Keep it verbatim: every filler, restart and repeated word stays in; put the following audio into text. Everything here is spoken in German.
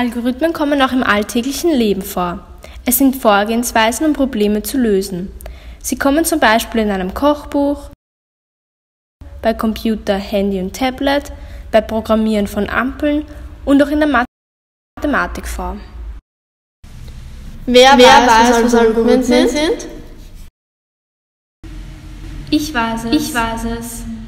Algorithmen kommen auch im alltäglichen Leben vor. Es sind Vorgehensweisen, um Probleme zu lösen. Sie kommen zum Beispiel in einem Kochbuch, bei Computer, Handy und Tablet, bei Programmieren von Ampeln und auch in der Mathematik vor. Wer, Wer weiß, weiß, was Algorithmen sind? sind? Ich weiß es. Ich weiß es.